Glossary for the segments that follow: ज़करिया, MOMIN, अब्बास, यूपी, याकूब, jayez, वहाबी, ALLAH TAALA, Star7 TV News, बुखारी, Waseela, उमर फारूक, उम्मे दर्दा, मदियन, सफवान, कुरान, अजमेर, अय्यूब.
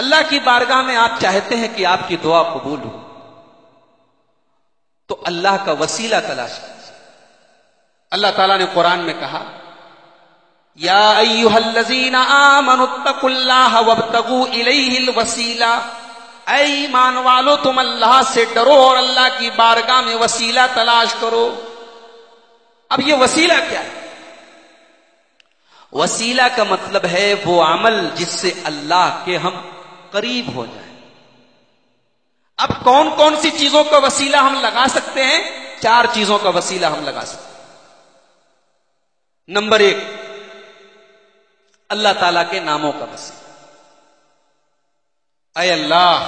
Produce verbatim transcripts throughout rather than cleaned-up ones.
अल्लाह की बारगाह में आप चाहते हैं कि आपकी दुआ कबूल हो, तो अल्लाह का वसीला तलाश कीजिए। अल्लाह ताला ने कुरान में कहा, या अय्युहल्लज़ीना आमनुत्तकुल्लाह वब्तगू इलैहिल वसीला, ऐ ईमान वालो तुम अल्लाह से डरो और अल्लाह की बारगाह में वसीला तलाश करो। अब यह वसीला क्या है? वसीला का मतलब है वो अमल जिससे अल्लाह के हम करीब हो जाए। अब कौन कौन सी चीजों का वसीला हम लगा सकते हैं? चार चीजों का वसीला हम लगा सकते हैं। नंबर एक, अल्लाह ताला के नामों का वसीला। अय अल्लाह,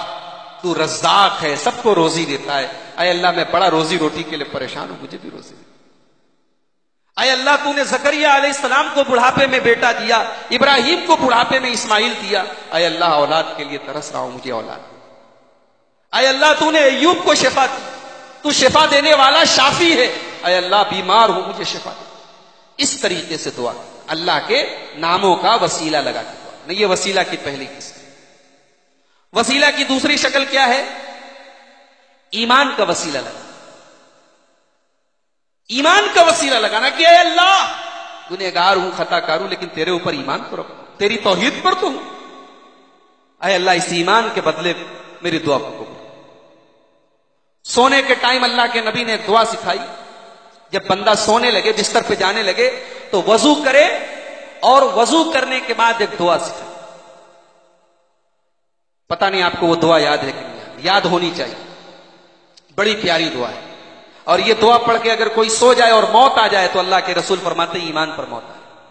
तू रज़्ज़ाक़ है, सबको रोजी देता है। अय अल्लाह, मैं बड़ा रोजी रोटी के लिए परेशान हूं, मुझे भी रोजी दे। अय अल्लाह, तूने ज़करिया अलैहिस्सलाम को बुढ़ापे में बेटा दिया, इब्राहिम को बुढ़ापे में इस्माइल दिया। अय अल्लाह, औलाद के लिए तरस रहा हूं, मुझे औलाद। अय अल्लाह, तूने अय्यूब को शिफा दी, तू शिफा देने वाला शाफी है। अय अल्लाह, बीमार हूं, मुझे शिफा दे। इस तरीके से दुआ, अल्लाह के नामों का वसीला लगा के दुआ नहीं। ये वसीला की पहली किस्म। वसीला की दूसरी शक्ल क्या है? ईमान का वसीला लगा। ईमान का वसीला लगाना कि अय अल्लाह, गुनहगार हूं, खताकार हूं, लेकिन तेरे ऊपर ईमान तो रखो, तेरी तौहीद पर तो हूं। अय अल्लाह, इस ईमान के बदले मेरी दुआ को। सोने के टाइम अल्लाह के नबी ने दुआ सिखाई, जब बंदा सोने लगे, बिस्तर पे जाने लगे, तो वजू करे और वजू करने के बाद एक दुआ सिखाई। पता नहीं आपको वो दुआ याद है कि नहीं, याद होनी चाहिए, बड़ी प्यारी दुआ है। और ये दुआ पढ़ के अगर कोई सो जाए और मौत आ जाए तो अल्लाह के रसूल फरमाते ईमान पर मौत आए।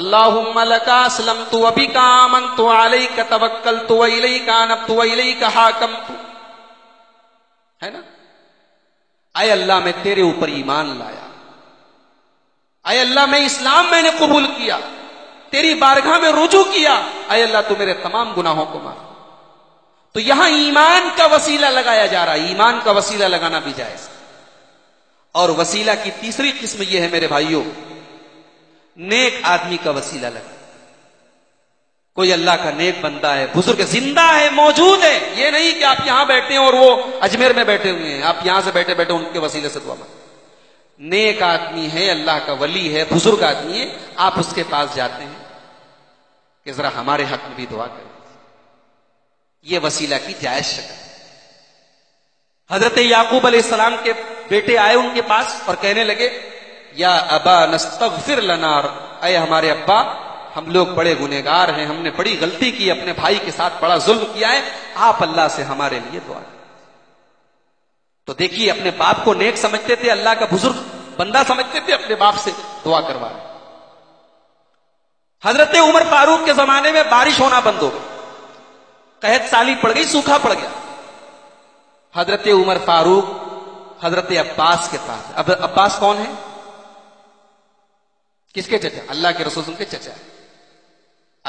अल्लाहुम्मा लका अस्लमतु व बिका आमनतु व अलैका तवक्कलतु व इलैका अनबतु व इलैका हाकमतु, है ना। आय अल्लाह, मैं तेरे ऊपर ईमान लाया। आय अल्लाह, मैं इस्लाम मैंने कबूल किया, तेरी बारगाह में रुजू किया। आय अल्लाह, तू मेरे तमाम गुनाहों को माफ। तो यहां ईमान का वसीला लगाया जा रहा है। ईमान का वसीला लगाना भी जायज। और वसीला की तीसरी किस्म यह है मेरे भाइयों, नेक आदमी का वसीला लगा। कोई अल्लाह का नेक बंदा है, बुजुर्ग जिंदा है, मौजूद है। यह नहीं कि आप यहां बैठे हैं और वो अजमेर में बैठे हुए हैं, आप यहां से बैठे बैठे उनके वसीले से दुआ मांगो। नेक आदमी है, अल्लाह का वली है, बुजुर्ग आदमी है, आप उसके पास जाते हैं कि जरा हमारे हक में भी दुआ करें। यह वसीला की जायज शक्ल। हजरत याकूब अलैहिस्सलाम के बेटे आए उनके पास और कहने लगे, या अबा नस्तगफिर लना, अय हमारे अब्बा, हम लोग बड़े गुनहगार हैं, हमने बड़ी गलती की, अपने भाई के साथ बड़ा जुल्म किया है, आप अल्लाह से हमारे लिए दुआ करें। तो देखिए, अपने बाप को नेक समझते थे, अल्लाह का बुजुर्ग बंदा समझते थे, अपने बाप से दुआ करवा रहे। हजरत उमर फारूक के जमाने में बारिश होना बंद हो गई, कहत साली पड़ गई, सूखा पड़ गया। हजरत उमर फारूक हजरत अब्बास के पास। अब अब्बास कौन है? किसके चचा? अल्लाह के रसूल के चचा।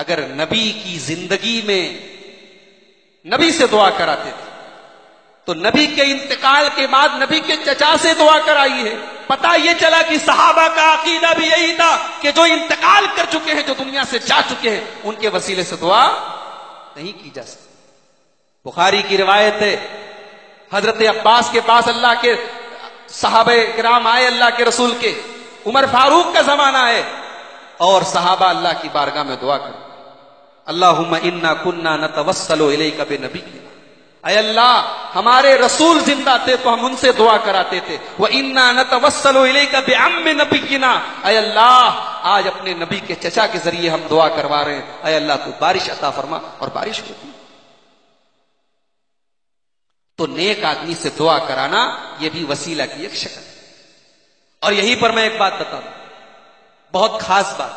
अगर नबी की जिंदगी में नबी से दुआ कराते थे तो नबी के इंतकाल के बाद नबी के चचा से दुआ कराई है। पता यह चला कि सहाबा का अकीदा भी यही था कि जो इंतकाल कर चुके हैं, जो दुनिया से जा चुके हैं, उनके वसीले से दुआ नहीं की जा सकती। बुखारी की रिवायत है, हजरत अब्बास के पास अल्लाह के सहाबे किराम आए, अल्लाह के रसूल के। उमर फारूक का जमाना है और सहाबा अल्लाह की बारगाह में दुआ कर, अल्लाहुम्मा इन्ना कुन्ना नतवस्सलु इलैका बिनबीयिना, अय अल्लाह, हमारे रसूल जिंदा थे तो हम उनसे दुआ कराते थे। व इन्ना नतवस्सलु इलैका बिअम्मि नबीयिना, अय अल्लाह, आज अपने नबी के चचा के जरिए हम दुआ करवा रहे हैं, अय अल्लाह, तू बारिश अता फरमा। और बारिश होती। तो नेक आदमी से दुआ कराना यह भी वसीला की एक शक्ल। और यहीं पर मैं एक बात बताऊं, बहुत खास बात,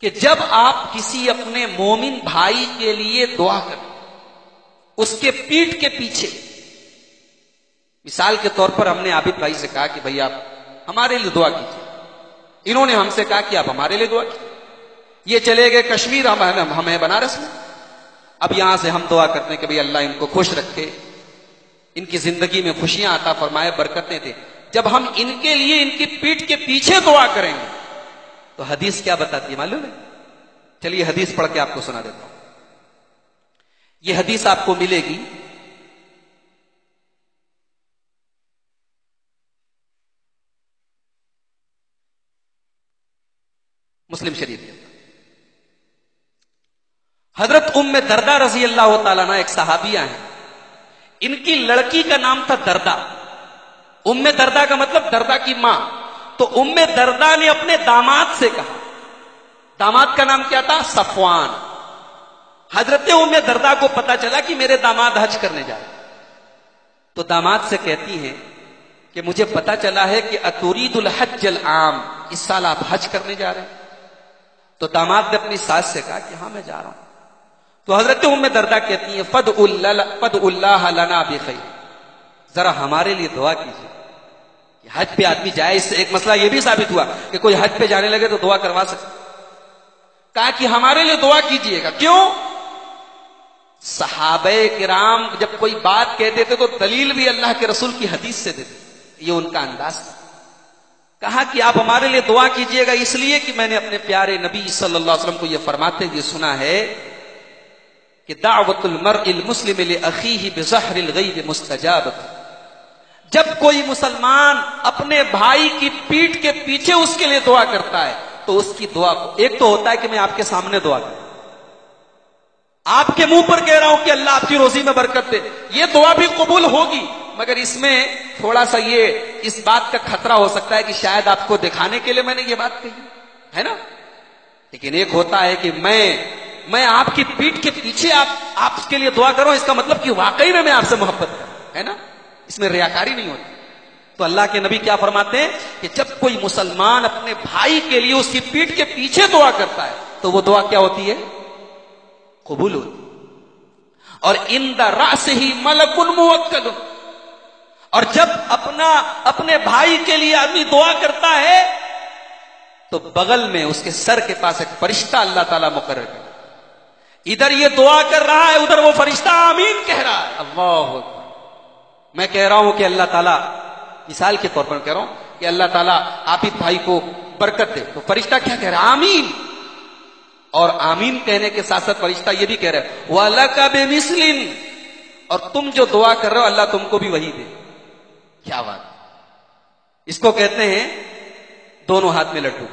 कि जब आप किसी अपने मोमिन भाई के लिए दुआ करें, उसके पीठ के पीछे, मिसाल के तौर पर हमने आबिद भाई से कहा कि भाई आप हमारे लिए दुआ कीजिए, इन्होंने हमसे कहा कि आप हमारे लिए दुआ कीजिए। ये चले गए कश्मीर, हम हमें बनारस में। अब यहां से हम दुआ करते हैं कि भाई अल्लाह इनको खुश रखे, इनकी जिंदगी में खुशियां आता फरमाए, बरकतें दे। जब हम इनके लिए इनकी पीठ के पीछे दुआ करेंगे तो हदीस क्या बताती है मालूम है? चलिए हदीस पढ़ के आपको सुना देता हूं। ये हदीस आपको मिलेगी। मुस्लिम शरीफ में हजरत उम्मे दर्दा रजी अल्लाह ताला ना एक सहाबिया हैं, इनकी लड़की का नाम था दर्दा। उम्मे दर्दा का मतलब दर्दा की मां। तो उम्मे दर्दा ने अपने दामाद से कहा, दामाद का नाम क्या था? सफवान। हजरत उम्मे दर्दा को पता चला कि मेरे दामाद हज करने जा रहे, तो दामाद से कहती हैं कि मुझे पता चला है कि अतुरीदुल हज्जल आम, इस साल आप हज करने जा रहे हैं। तो दामाद ने अपनी सास से कहा कि हाँ मैं जा रहा हूं। तो हजरत उम्मे दर्दा कहती हैं फद उल्ला फद उल्लाह लना बि खैर, जरा हमारे लिए दुआ कीजिए कि हज पे आदमी जाए। इससे एक मसला यह भी साबित हुआ कि कोई हज पे जाने लगे तो दुआ करवा सकते। कहा कि हमारे लिए दुआ कीजिएगा। क्यों? सहाबे किराम जब कोई बात कहते थे तो दलील भी अल्लाह के रसूल की हदीस से देते, ये उनका अंदाज था। कहा कि आप हमारे लिए दुआ कीजिएगा इसलिए कि मैंने अपने प्यारे नबी सल्लल्लाहु अलैहि वसल्लम को यह फरमाते हुए सुना है कि दावतुल मर्इल मुस्लिम ले अखीही बिज़हरिल गैब मुस्तजाबत, जब कोई मुसलमान अपने भाई की पीठ के पीछे उसके लिए दुआ करता है तो उसकी दुआ को, एक तो होता है कि मैं आपके सामने दुआ करूं, आपके मुंह पर कह रहा हूं कि अल्लाह आपकी रोजी में बरकत दे, ये दुआ भी कबूल होगी, मगर इसमें थोड़ा सा ये इस बात का खतरा हो सकता है कि शायद आपको दिखाने के लिए मैंने ये बात कही है ना। लेकिन एक होता है कि मैं मैं आपकी पीठ के पीछे आप आपके लिए दुआ करूं, इसका मतलब कि वाकई में मैं आपसे मोहब्बत करूं, है ना, इसमें रियाकारी नहीं होती। तो अल्लाह के नबी क्या फरमाते हैं कि जब कोई मुसलमान अपने भाई के लिए उसकी पीठ के पीछे दुआ करता है तो वो दुआ क्या होती है? कबूल होती। और इंदा रासिही मलकुन मुवक्कल, और जब अपना अपने भाई के लिए आदमी दुआ करता है तो बगल में उसके सर के पास एक फरिश्ता अल्लाह ताला मुकर्रर करता है। इधर ये दुआ कर रहा है, उधर वो फरिश्ता आमीन कह रहा है। अल्लाह, मैं कह रहा हूं कि अल्लाह ताला, मिसाल के तौर पर कह रहा हूं कि अल्लाह ताला आप ही भाई को बरकत दे, तो फरिश्ता क्या कह रहा है? आमीन। और आमीन कहने के साथ साथ फरिश्ता ये भी कह रहा है वलक बिमिस्लिन, और तुम जो दुआ कर रहे हो अल्लाह तुमको भी वही दे। क्या बात! इसको कहते हैं दोनों हाथ में लड्डू।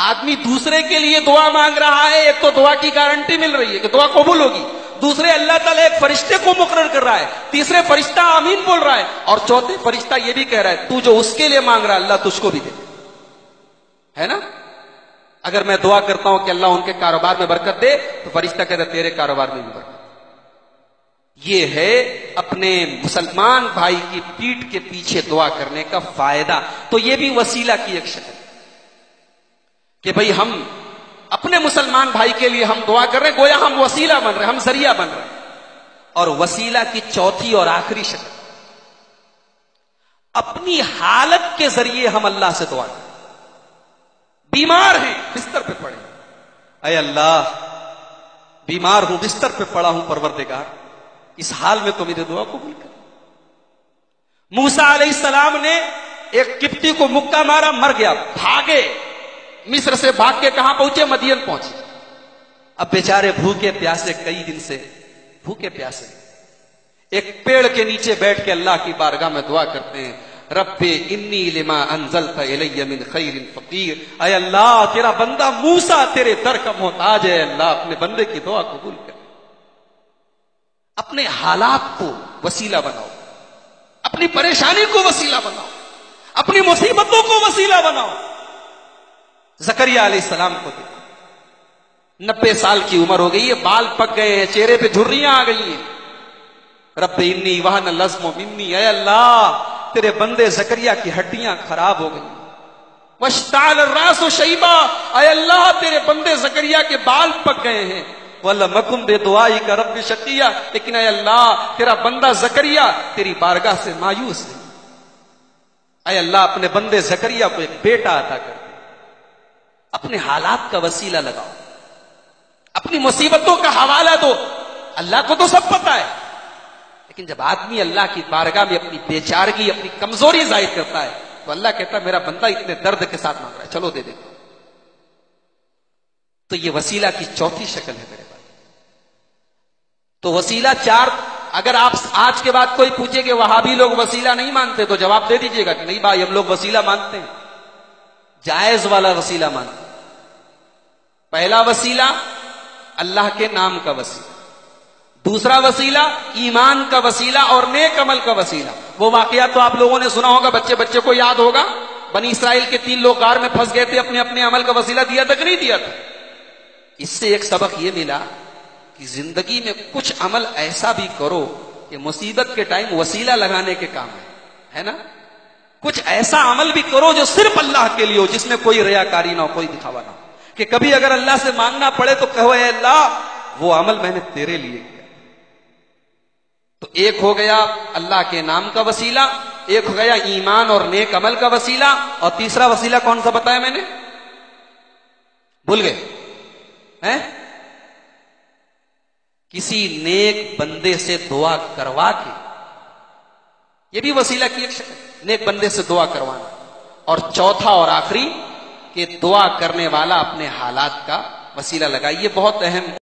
आदमी दूसरे के लिए दुआ मांग रहा है, एक तो दुआ की गारंटी मिल रही है कि दुआ कबूल होगी, दूसरे अल्लाह ताला एक फरिश्ते को मुकर्रर कर रहा है, तीसरे फरिश्ता आमीन बोल रहा है, और चौथे फरिश्ता ये भी कह रहा है तू जो उसके लिए मांग रहा है अल्लाह तुझको भी दे, है ना। अगर मैं दुआ करता हूं कि अल्लाह उनके कारोबार में बरकत दे तो फरिश्ता कह रहा है तेरे कारोबार में भी बरकत। ये है अपने मुसलमान भाई की पीठ के पीछे दुआ करने का फायदा। तो यह भी वसीला की एक शक्ल कि भाई हम अपने मुसलमान भाई के लिए हम दुआ कर रहे हैं, गोया हम वसीला बन रहे हैं, हम जरिया बन रहे हैं। और वसीला की चौथी और आखिरी शक्ल, अपनी हालत के जरिए हम अल्लाह से दुआ करें। बीमार हैं, बिस्तर पे पड़े, अय अल्लाह बीमार हूं, बिस्तर पे पड़ा हूं, परवरदिगार इस हाल में तो मेरी दुआ कबूल कर। मूसा अलैहिस्सलाम ने एक किप्ती को मुक्का मारा, मर गया, भागे मिस्र से, भाग के कहां पहुंचे? मदियन पहुंचे। अब बेचारे भूखे प्यासे, कई दिन से भूखे प्यासे, एक पेड़ के नीचे बैठ के अल्लाह की बारगाह में दुआ करते हैं रब्बे इन्नी लिमा अंजलता इलैया मिन खैरिन फकीर, अय अल्लाह तेरा बंदा मूसा तेरे दर का मोहताज है, अल्लाह अपने बंदे की दुआ कबूल कर। अपने हालात को वसीला बनाओ, अपनी परेशानी को वसीला बनाओ, अपनी मुसीबतों को वसीला बनाओ। जकरिया अलैहिस्सलाम को देखो, नब्बे साल की उम्र हो गई है, बाल पक गए हैं, चेहरे पे झुर्रियां आ गई हैं। रब्बे इन्नी वहन लज्म मिन्नी, ऐ अल्लाह तेरे बंदे जकरिया की हड्डियां खराब हो गई। वश्ताल रासु शैबा, ऐ अल्लाह तेरे बंदे जकरिया के बाल पक गए हैं। वल्ला मकुम बेदुआई का रब्बी शकिया, लेकिन ऐ अल्लाह तेरा बंदा जकरिया तेरी बारगाह से मायूस है, ऐ अल्लाह अपने बंदे जकरिया को एक बेटा अता कर। अपने हालात का वसीला लगाओ, अपनी मुसीबतों का हवाला दो। अल्लाह को तो सब पता है, लेकिन जब आदमी अल्लाह की बारगाह में अपनी बेचारगी, अपनी कमजोरी जाहिर करता है तो अल्लाह कहता है मेरा बंदा इतने दर्द के साथ मांग रहा है, चलो दे दे। तो ये वसीला की चौथी शक्ल है मेरे पास। तो वसीला चार, अगर आप आज के बाद कोई पूछे कि वहाबी लोग वसीला नहीं मानते तो जवाब दे दीजिएगा कि नहीं भाई हम लोग वसीला मानते हैं, जायज वाला वसीला मानते। पहला वसीला अल्लाह के नाम का वसीला, दूसरा वसीला ईमान का वसीला और नेक अमल का वसीला। वो वाकया तो आप लोगों ने सुना होगा, बच्चे बच्चे को याद होगा, बनी इसराइल के तीन लोग कार में फंस गए थे, अपने अपने अमल का वसीला दिया था कि नहीं दिया था। इससे एक सबक ये मिला कि जिंदगी में कुछ अमल ऐसा भी करो कि मुसीबत के टाइम वसीला लगाने के काम है, है ना। कुछ ऐसा अमल भी करो जो सिर्फ अल्लाह के लिए हो, जिसमें कोई रियाकारी ना हो, कोई दिखावा ना हो, कि कभी अगर अल्लाह से मांगना पड़े तो कहो ए अल्लाह वो अमल मैंने तेरे लिए किया। तो एक हो गया अल्लाह के नाम का वसीला, एक हो गया ईमान और नेक अमल का वसीला, और तीसरा वसीला कौन सा बताया मैंने, भूल गए हैं? किसी नेक बंदे से दुआ करवा के, ये भी वसीला की एक शक्ल, नेक बंदे से दुआ करवाना। और चौथा और आखिरी कि दुआ करने वाला अपने हालात का वसीला लगाइए, बहुत अहम